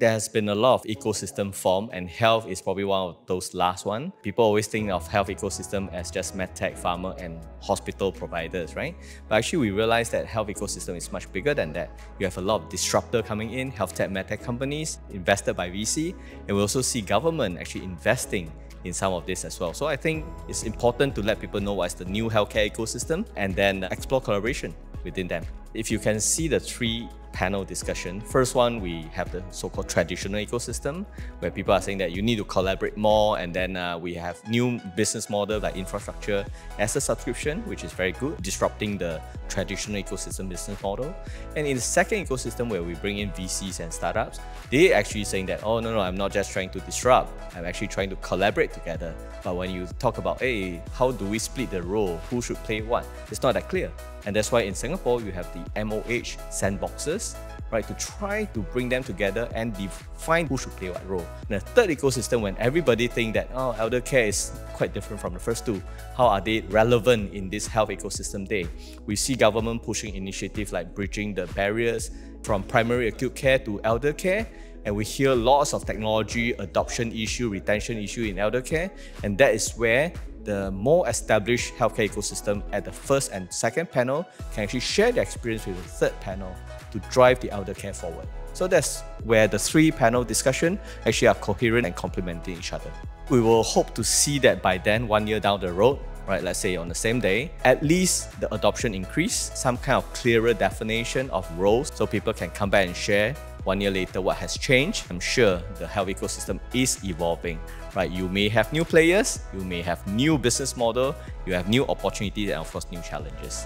There has been a lot of ecosystem formed, and health is probably one of those last one. People always think of health ecosystem as just medtech, pharma, and hospital providers, right? But actually we realize that health ecosystem is much bigger than that. You have a lot of disruptor coming in, health tech, medtech companies invested by VC, and we also see government actually investing in some of this as well. So I think it's important to let people know what's the new healthcare ecosystem and then explore collaboration within them. If you can see the three panel discussion. First one, we have the so-called traditional ecosystem, where people are saying that you need to collaborate more, and then we have new business model like infrastructure as a subscription, which is very good, disrupting the traditional ecosystem business model. And in the second ecosystem, where we bring in VCs and startups, they're actually saying that, oh, no, I'm not just trying to disrupt, I'm actually trying to collaborate together. But when you talk about, hey, how do we split the role? Who should play what? It's not that clear. And that's why in Singapore, you have the MOH sandboxes, right, to try to bring them together and define who should play what role. And the third ecosystem, when everybody think that, oh, elder care is quite different from the first two, how are they relevant in this Health Ecosystem Day? We see government pushing initiatives like bridging the barriers from primary acute care to elder care, and we hear lots of technology adoption issue, retention issue in elder care, and that is where the more established healthcare ecosystem at the first and second panel can actually share their experience with the third panel to drive the elder care forward. So that's where the three panel discussion actually are coherent and complementing each other. We will hope to see that by then, 1 year down the road, right, let's say on the same day, at least the adoption increase, some kind of clearer definition of roles so people can come back and share 1 year later what has changed. I'm sure the health ecosystem is evolving, right? You may have new players, you may have new business model, you have new opportunities, and of course, new challenges.